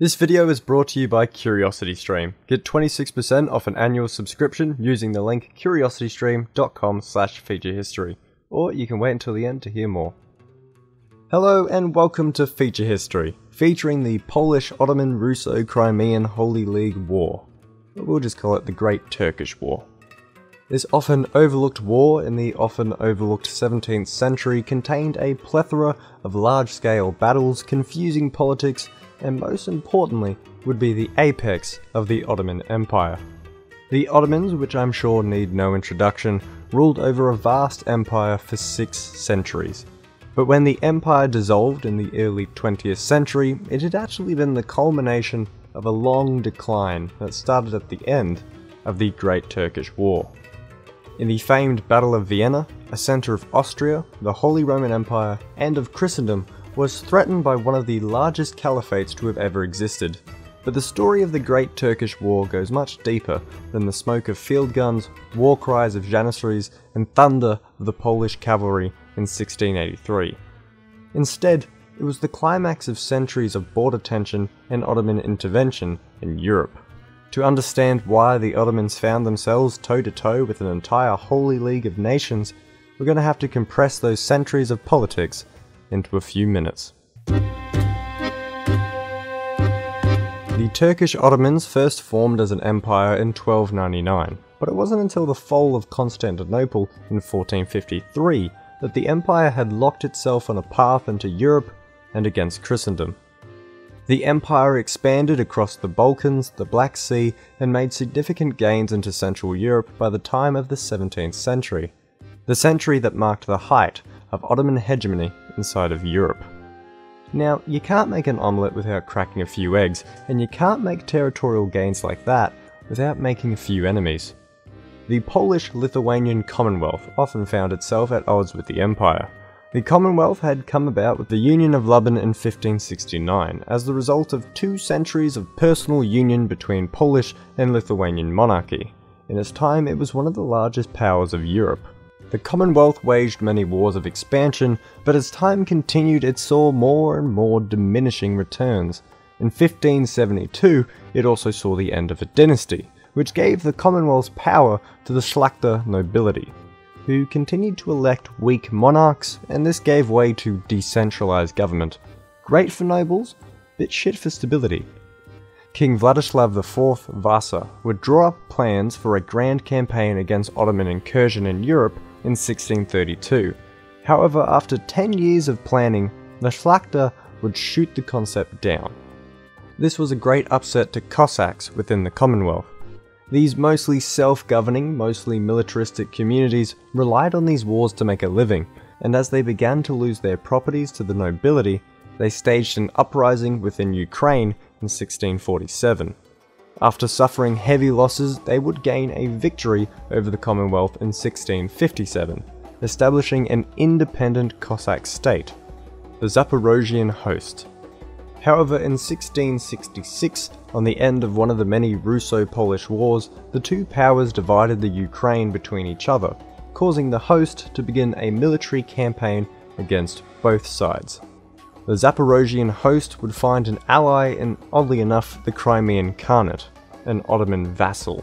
This video is brought to you by CuriosityStream. Get 26% off an annual subscription using the link curiositystream.com/featurehistory, or you can wait until the end to hear more. Hello and welcome to Feature History, featuring the Polish-Ottoman Russo-Crimean Holy League War. We'll just call it the Great Turkish War. This often overlooked war in the often overlooked 17th century contained a plethora of large-scale battles, confusing politics, and most importantly would be the apex of the Ottoman Empire. The Ottomans, which I'm sure need no introduction, ruled over a vast empire for 6 centuries. But when the empire dissolved in the early 20th century, it had actually been the culmination of a long decline that started at the end of the Great Turkish War. In the famed Battle of Vienna, a centre of Austria, the Holy Roman Empire, and of Christendom was threatened by one of the largest caliphates to have ever existed. But the story of the Great Turkish War goes much deeper than the smoke of field guns, war cries of Janissaries, and thunder of the Polish cavalry in 1683. Instead, it was the climax of centuries of border tension and Ottoman intervention in Europe. To understand why the Ottomans found themselves toe-to-toe with an entire Holy League of Nations, we're going to have to compress those centuries of politics into a few minutes. The Turkish Ottomans first formed as an empire in 1299, but it wasn't until the fall of Constantinople in 1453 that the empire had locked itself on a path into Europe and against Christendom. The empire expanded across the Balkans, the Black Sea, and made significant gains into Central Europe by the time of the 17th century, the century that marked the height of Ottoman hegemony inside of Europe. Now, you can't make an omelette without cracking a few eggs, and you can't make territorial gains like that without making a few enemies. The Polish-Lithuanian Commonwealth often found itself at odds with the empire. The Commonwealth had come about with the Union of Lublin in 1569 as the result of 2 centuries of personal union between Polish and Lithuanian monarchy. In its time, it was one of the largest powers of Europe. The Commonwealth waged many wars of expansion, but as time continued it saw more and more diminishing returns. In 1572, it also saw the end of a dynasty, which gave the Commonwealth's power to the szlachta nobility, who continued to elect weak monarchs, and this gave way to decentralized government. Great for nobles, but shit for stability. King Vladislav IV Vasa would draw up plans for a grand campaign against Ottoman incursion in Europe in 1632. However, after 10 years of planning, the szlachta would shoot the concept down. This was a great upset to Cossacks within the Commonwealth. These mostly self-governing, mostly militaristic communities relied on these wars to make a living, and as they began to lose their properties to the nobility, they staged an uprising within Ukraine in 1647. After suffering heavy losses, they would gain a victory over the Commonwealth in 1657, establishing an independent Cossack state, the Zaporozhian Host. However, in 1666, on the end of one of the many Russo-Polish wars, the two powers divided the Ukraine between each other, causing the host to begin a military campaign against both sides. The Zaporozhian host would find an ally in, oddly enough, the Crimean Khanate, an Ottoman vassal.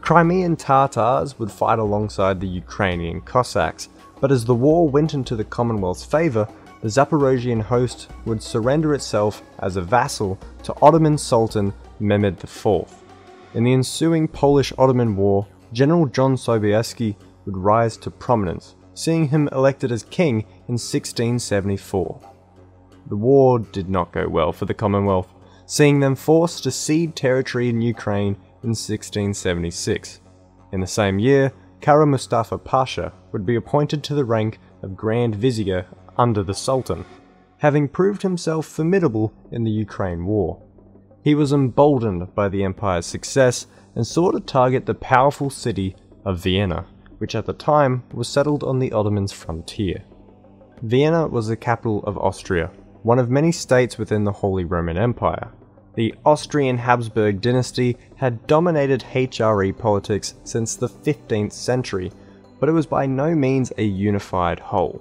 Crimean Tatars would fight alongside the Ukrainian Cossacks, but as the war went into the Commonwealth's favour, the Zaporozhian host would surrender itself as a vassal to Ottoman Sultan Mehmed IV. In the ensuing Polish-Ottoman War, General John Sobieski would rise to prominence, seeing him elected as king in 1674. The war did not go well for the Commonwealth, seeing them forced to cede territory in Ukraine in 1676. In the same year, Kara Mustafa Pasha would be appointed to the rank of Grand Vizier under the Sultan, having proved himself formidable in the Ukraine War. He was emboldened by the empire's success and sought to target the powerful city of Vienna, which at the time was settled on the Ottomans' frontier. Vienna was the capital of Austria, one of many states within the Holy Roman Empire. The Austrian Habsburg dynasty had dominated HRE politics since the 15th century, but it was by no means a unified whole.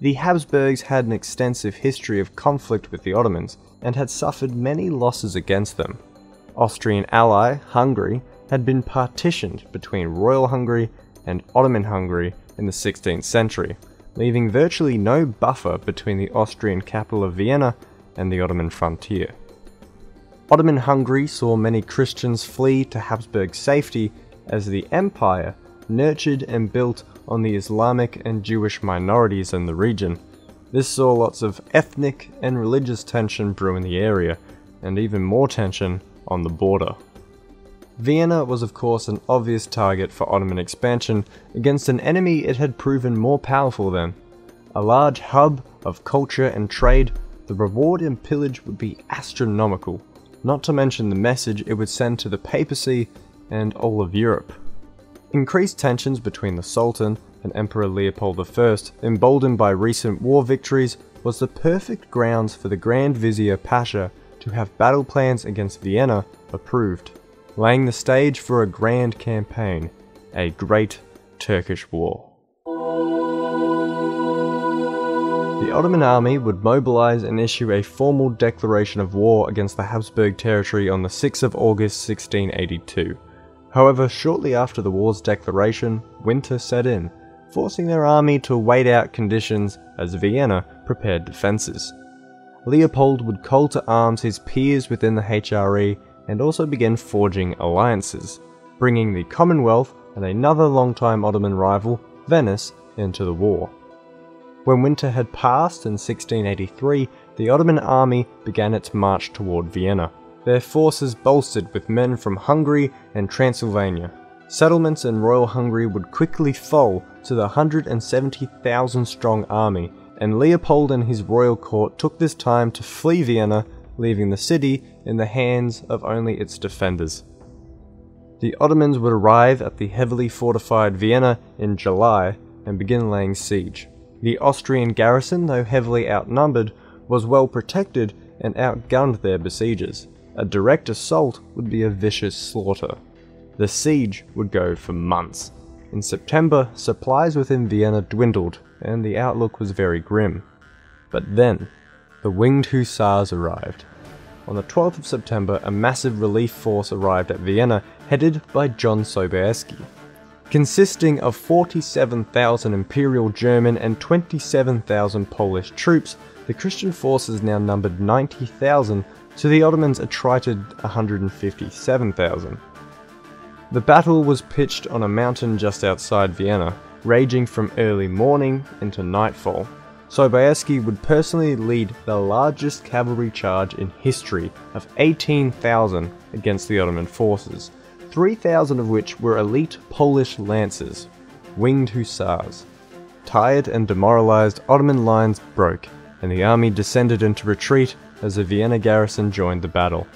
The Habsburgs had an extensive history of conflict with the Ottomans, and had suffered many losses against them. Austrian ally, Hungary, had been partitioned between Royal Hungary and Ottoman Hungary in the 16th century, leaving virtually no buffer between the Austrian capital of Vienna and the Ottoman frontier. Ottoman Hungary saw many Christians flee to Habsburg safety as the empire nurtured and built on the Islamic and Jewish minorities in the region. This saw lots of ethnic and religious tension brew in the area, and even more tension on the border. Vienna was of course an obvious target for Ottoman expansion against an enemy it had proven more powerful than. A large hub of culture and trade, the reward in pillage would be astronomical, not to mention the message it would send to the papacy and all of Europe. Increased tensions between the Sultan and Emperor Leopold I, emboldened by recent war victories, was the perfect grounds for the Grand Vizier Pasha to have battle plans against Vienna approved, laying the stage for a grand campaign, a Great Turkish War. The Ottoman army would mobilize and issue a formal declaration of war against the Habsburg territory on the 6th of August 1682. However, shortly after the war's declaration, winter set in, forcing their army to wait out conditions as Vienna prepared defences. Leopold would call to arms his peers within the HRE and also begin forging alliances, bringing the Commonwealth and another longtime Ottoman rival, Venice, into the war. When winter had passed in 1683, the Ottoman army began its march toward Vienna, their forces bolstered with men from Hungary and Transylvania. Settlements in Royal Hungary would quickly fall to the 170,000 strong army, and Leopold and his royal court took this time to flee Vienna, leaving the city in the hands of only its defenders. The Ottomans would arrive at the heavily fortified Vienna in July and begin laying siege. The Austrian garrison, though heavily outnumbered, was well protected and outgunned their besiegers. A direct assault would be a vicious slaughter. The siege would go for months. In September, supplies within Vienna dwindled, and the outlook was very grim. But then, the Winged Hussars arrived. On the 12th of September, a massive relief force arrived at Vienna, headed by John Sobieski. Consisting of 47,000 Imperial German and 27,000 Polish troops, the Christian forces now numbered 90,000, to the Ottomans' attrited 157,000. The battle was pitched on a mountain just outside Vienna, raging from early morning into nightfall. Sobieski would personally lead the largest cavalry charge in history of 18,000 against the Ottoman forces, 3,000 of which were elite Polish lancers, Winged Hussars. Tired and demoralized, Ottoman lines broke, and the army descended into retreat as the Vienna garrison joined the battle.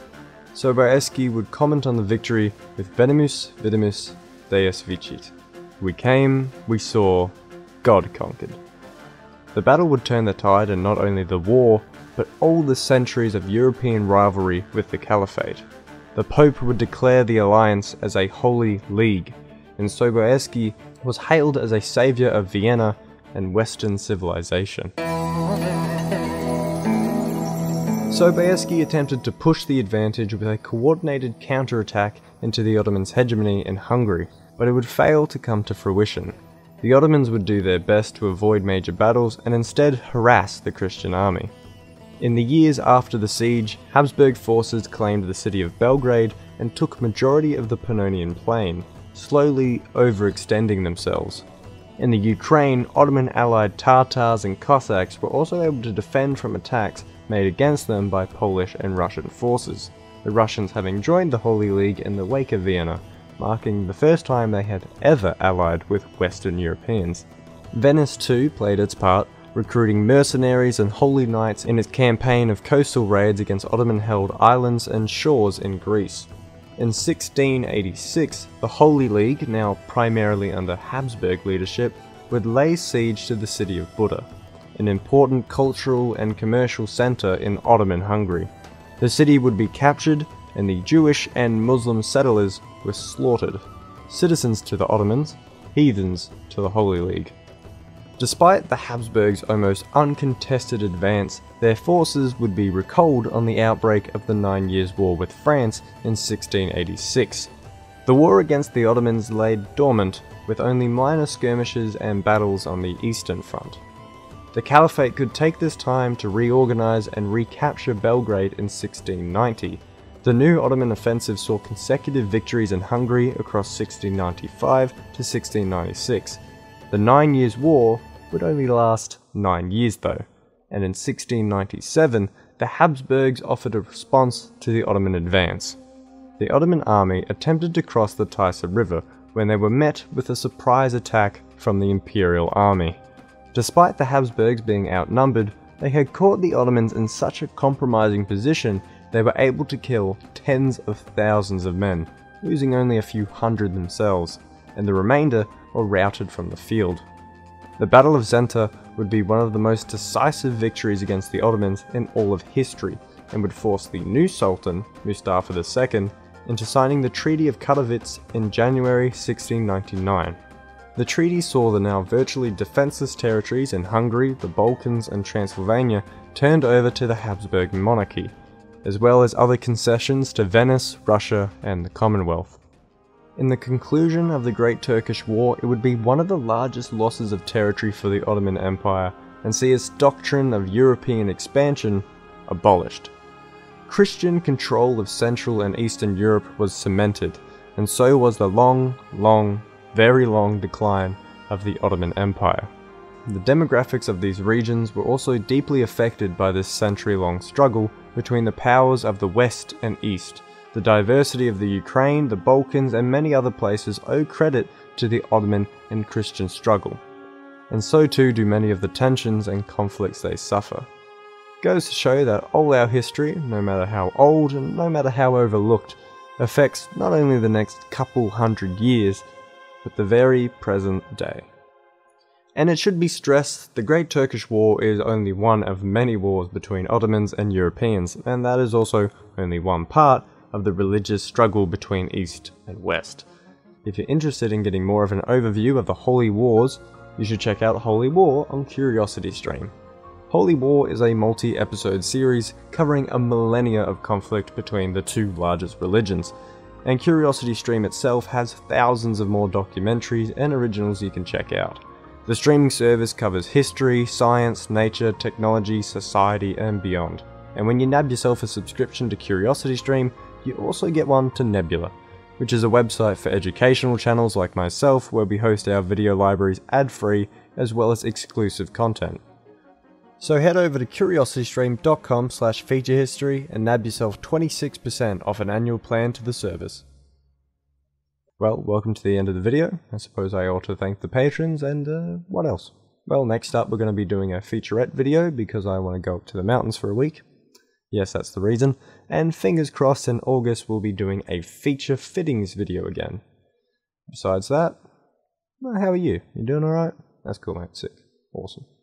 Sobieski would comment on the victory with "Venimus vidimus, Deus Vicit." We came, we saw, God conquered. The battle would turn the tide in not only the war, but all the centuries of European rivalry with the Caliphate. The Pope would declare the alliance as a Holy League, and Sobieski was hailed as a saviour of Vienna and Western civilization. Sobieski attempted to push the advantage with a coordinated counterattack into the Ottomans' hegemony in Hungary, but it would fail to come to fruition. The Ottomans would do their best to avoid major battles and instead harass the Christian army. In the years after the siege, Habsburg forces claimed the city of Belgrade and took majority of the Pannonian plain, slowly overextending themselves. In the Ukraine, Ottoman allied Tatars and Cossacks were also able to defend from attacks made against them by Polish and Russian forces, the Russians having joined the Holy League in the wake of Vienna, marking the first time they had ever allied with Western Europeans. Venice too played its part, recruiting mercenaries and holy knights in its campaign of coastal raids against Ottoman-held islands and shores in Greece. In 1686, the Holy League, now primarily under Habsburg leadership, would lay siege to the city of Buda, an important cultural and commercial centre in Ottoman Hungary. The city would be captured, and the Jewish and Muslim settlers were slaughtered. Citizens to the Ottomans, heathens to the Holy League. Despite the Habsburgs' almost uncontested advance, their forces would be recalled on the outbreak of the 9 Years' War with France in 1686. The war against the Ottomans lay dormant, with only minor skirmishes and battles on the Eastern Front. The Caliphate could take this time to reorganize and recapture Belgrade in 1690. The new Ottoman offensive saw consecutive victories in Hungary across 1695 to 1696. The 9 Years' War would only last 9 years though, and in 1697 the Habsburgs offered a response to the Ottoman advance. The Ottoman army attempted to cross the Tisza River when they were met with a surprise attack from the Imperial army. Despite the Habsburgs being outnumbered, they had caught the Ottomans in such a compromising position they were able to kill tens of thousands of men, losing only a few hundred themselves, and the remainder were routed from the field. The Battle of Zenta would be one of the most decisive victories against the Ottomans in all of history, and would force the new Sultan, Mustafa II, into signing the Treaty of Katowice in January 1699. The treaty saw the now virtually defenseless territories in Hungary, the Balkans and Transylvania turned over to the Habsburg monarchy, as well as other concessions to Venice, Russia and the Commonwealth. In the conclusion of the Great Turkish War, it would be one of the largest losses of territory for the Ottoman Empire and see its doctrine of European expansion abolished. Christian control of Central and Eastern Europe was cemented, and so was the long, very long decline of the Ottoman Empire. The demographics of these regions were also deeply affected by this century-long struggle between the powers of the West and East. The diversity of the Ukraine, the Balkans and many other places owe credit to the Ottoman and Christian struggle, and so too do many of the tensions and conflicts they suffer. It goes to show that all our history, no matter how old and no matter how overlooked, affects not only the next couple hundred years, but the very present day. And it should be stressed, the Great Turkish War is only one of many wars between Ottomans and Europeans, and that is also only one part of the religious struggle between East and West. If you're interested in getting more of an overview of the Holy Wars, you should check out Holy War on CuriosityStream. Holy War is a multi-episode series covering a millennia of conflict between the two largest religions, and CuriosityStream itself has thousands of more documentaries and originals you can check out. The streaming service covers history, science, nature, technology, society and beyond. And when you nab yourself a subscription to CuriosityStream, you also get one to Nebula, which is a website for educational channels like myself where we host our video libraries ad-free as well as exclusive content. So head over to curiositystream.com/featurehistory and nab yourself 26% off an annual plan to the service. Well, welcome to the end of the video. I suppose I ought to thank the patrons and what else? Well, next up we're going to be doing a featurette video because I want to go up to the mountains for a week. Yes, that's the reason, and fingers crossed in August we'll be doing a feature fittings video again. Besides that, well, how are you? You doing alright? That's cool, mate. Sick. Awesome.